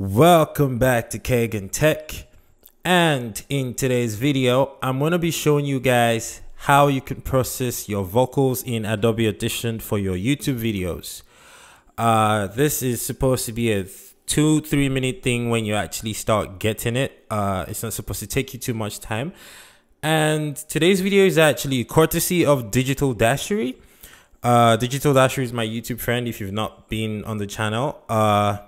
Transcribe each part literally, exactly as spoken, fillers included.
Welcome back to Kagan Tech, and in today's video I'm going to be showing you guys how you can process your vocals in Adobe Audition for your YouTube videos. Uh, this is supposed to be a two three minute thing when you actually start getting it. Uh, it's not supposed to take you too much time, and today's video is actually courtesy of Digital Dashery. uh, Digital Dashery is my YouTube friend. If you've not been on the channel, uh,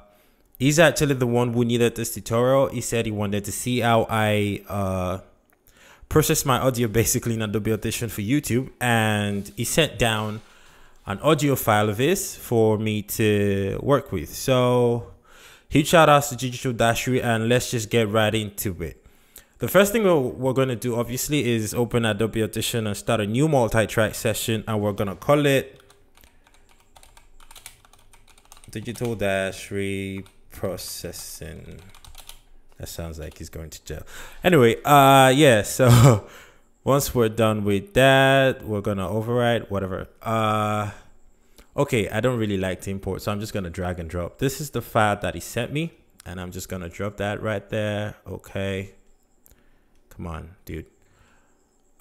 he's actually the one who needed this tutorial. He said he wanted to see how I uh, process my audio basically in Adobe Audition for YouTube. And he sent down an audio file of his for me to work with. So huge shout outs to Digital Dashery, and let's just get right into it. The first thing we're, we're going to do obviously is open Adobe Audition and start a new multi-track session. And we're going to call it Digital Dashery processing. That sounds like he's going to jail. Anyway, uh yeah, so once we're done with that, we're gonna override whatever. Uh okay, I don't really like to import, so I'm just gonna drag and drop. This is the file that he sent me, and I'm just gonna drop that right there. Okay, come on, dude.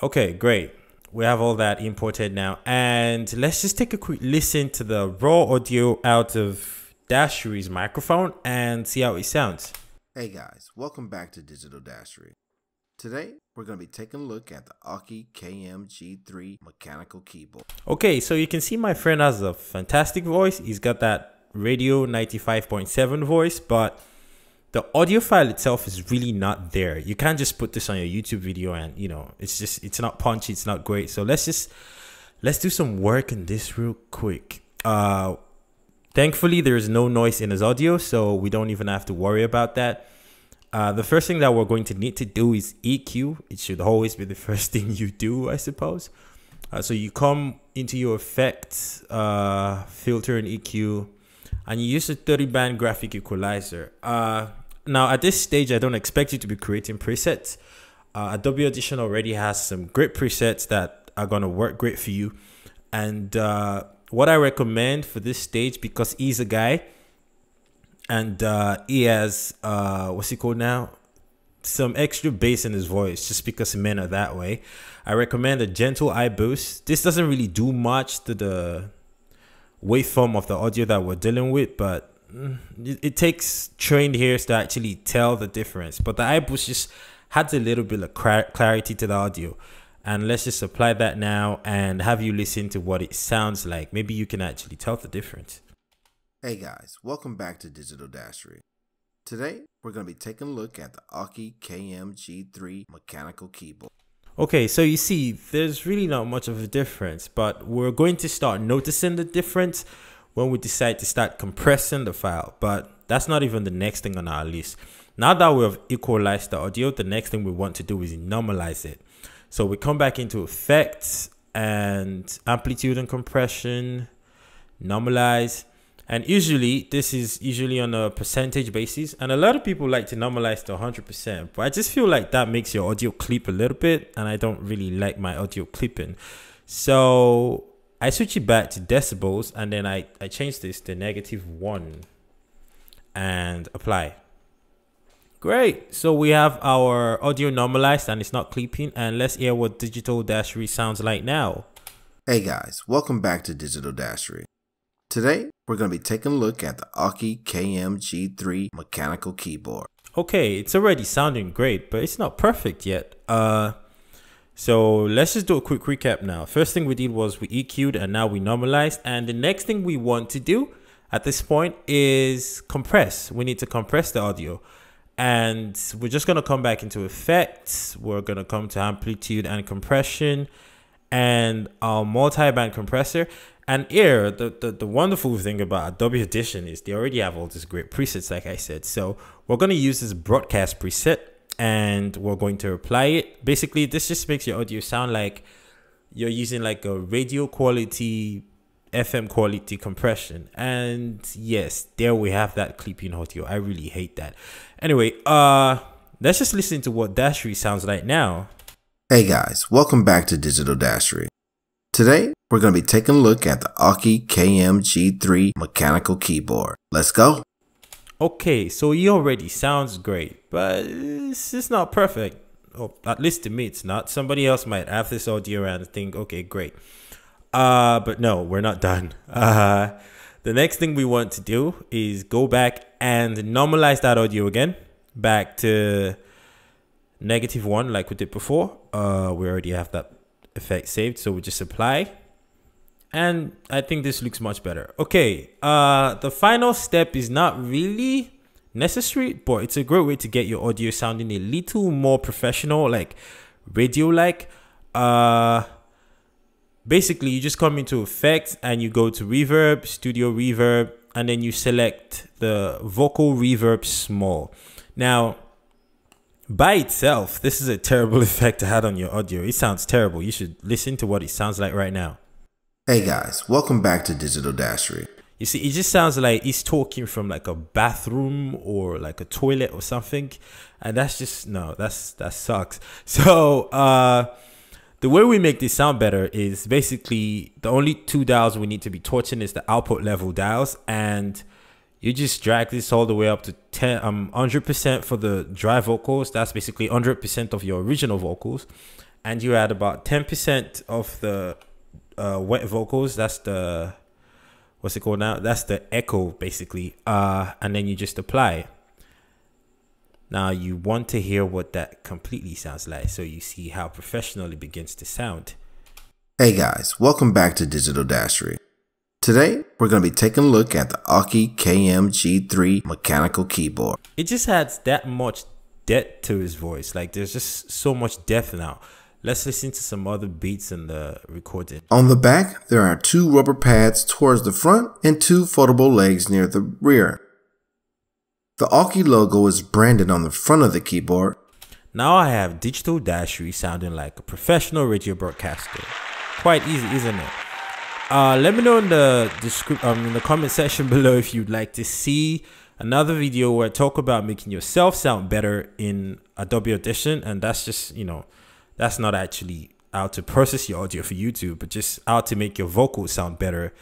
Okay, great, we have all that imported now, and let's just take a quick listen to the raw audio out of Dashery's microphone and see how it sounds. Hey guys, welcome back to Digital Dashery. Today we're going to be taking a look at the Aukey K M G three mechanical keyboard. Okay, so you can see my friend has a fantastic voice. He's got that radio ninety-five point seven voice, but the audio file itself is really not there. You can't just put this on your YouTube video, and you know, it's just, it's not punchy, it's not great. So let's just let's do some work in this real quick. Uh Thankfully, there is no noise in his audio, so we don't even have to worry about that. Uh, the first thing that we're going to need to do is E Q. It should always be the first thing you do, I suppose. Uh, so you come into your effects, uh, filter and E Q, and you use the thirty band graphic equalizer. Uh, now, at this stage, I don't expect you to be creating presets. Uh, Adobe Audition already has some great presets that are going to work great for you. And Uh, what I recommend for this stage, because he's a guy and uh, he has, uh, what's he called now? Some extra bass in his voice, just because men are that way. I recommend a gentle eye boost. This doesn't really do much to the waveform of the audio that we're dealing with, but it, it takes trained ears to actually tell the difference. But the eye boost just adds a little bit of clarity to the audio. And let's just apply that now and have you listen to what it sounds like. Maybe you can actually tell the difference. Hey guys, welcome back to Digital Dashery. Today, we're going to be taking a look at the Aukey K M G three mechanical keyboard. Okay, so you see, there's really not much of a difference, but we're going to start noticing the difference when we decide to start compressing the file. But that's not even the next thing on our list. Now that we've equalized the audio, the next thing we want to do is normalize it. So we come back into effects and amplitude and compression, normalize. And usually, this is usually on a percentage basis. And a lot of people like to normalize to one hundred percent. But I just feel like that makes your audio clip a little bit. And I don't really like my audio clipping. So I switch it back to decibels. And then I, I change this to negative one. And apply. Great, so we have our audio normalized and it's not clipping, and let's hear what Digital Dashery sounds like now. Hey guys, welcome back to Digital Dashery. Today, we're gonna be taking a look at the Aukey K M G three mechanical keyboard. Okay, it's already sounding great, but it's not perfect yet. Uh, so let's just do a quick recap now. First thing we did was we E Q'd and now we normalized, and the next thing we want to do at this point is compress. We need to compress the audio. And we're just going to come back into effects. We're going to come to amplitude and compression and our multi-band compressor. And here, the, the, the wonderful thing about Adobe Audition is they already have all these great presets, like I said. So we're going to use this broadcast preset and we're going to apply it. Basically, this just makes your audio sound like you're using like a radio quality, F M quality compression. And yes, there we have that clipping audio. I really hate that. Anyway, uh let's just listen to what Dashery sounds like now. Hey guys, welcome back to Digital Dashery. Today we're going to be taking a look at the Aukey K M G three mechanical keyboard. Let's go. Okay, so he already sounds great, but it's, it's not perfect. Oh, at least to me it's not. Somebody else might have this audio and think, okay, great. Uh, but no, we're not done. Uh, the next thing we want to do is go back and normalize that audio again, back to negative one like we did before. Uh, we already have that effect saved, so we just apply. And I think this looks much better. Okay, uh, the final step is not really necessary, but it's a great way to get your audio sounding a little more professional, like radio-like. Uh, basically, you just come into effects and you go to reverb, studio reverb, and then you select the vocal reverb small. Now, by itself, this is a terrible effect to add on your audio. It sounds terrible. You should listen to what it sounds like right now. Hey guys, welcome back to Digital Dashery. You see, it just sounds like he's talking from like a bathroom or like a toilet or something. And that's just, no, that's that sucks. So uh, the way we make this sound better is basically the only two dials we need to be torching is the output level dials. And you just drag this all the way up to ten, um, one hundred percent for the dry vocals. That's basically one hundred percent of your original vocals. And you add about ten percent of the Uh, wet vocals, that's the what's it called now that's the echo basically, uh and then you just apply. Now you want to hear what that completely sounds like, so you see how professional it begins to sound. Hey guys, welcome back to Digital Dashery. Today we're going to be taking a look at the Aukey K M G three mechanical keyboard. It just adds that much depth to his voice, like there's just so much depth now. Let's listen to some other beats in the recording. On the back, there are two rubber pads towards the front and two foldable legs near the rear. The Aukey logo is branded on the front of the keyboard. Now I have Digital Dashery sounding like a professional radio broadcaster. Quite easy, isn't it? Uh, let me know in the, descript um, in the comment section below if you'd like to see another video where I talk about making yourself sound better in Adobe Audition, and that's just, you know, that's not actually how to process your audio for YouTube, but just how to make your vocals sound better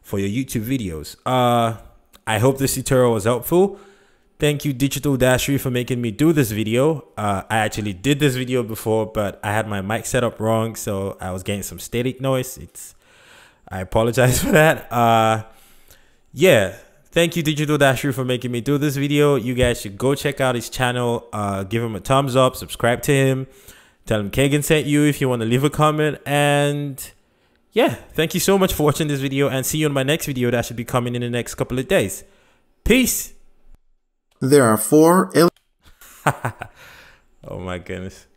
for your YouTube videos. Uh, I hope this tutorial was helpful. Thank you, Digital Dashery, for making me do this video. Uh, I actually did this video before, but I had my mic set up wrong, so I was getting some static noise. It's, I apologize for that. Uh, yeah. Thank you, Digital Dashery, for making me do this video. You guys should go check out his channel. Uh, give him a thumbs up. Subscribe to him. Tell him Kagan sent you if you want to leave a comment. And yeah, thank you so much for watching this video, and see you in my next video that should be coming in the next couple of days. Peace. There are four. Oh my goodness.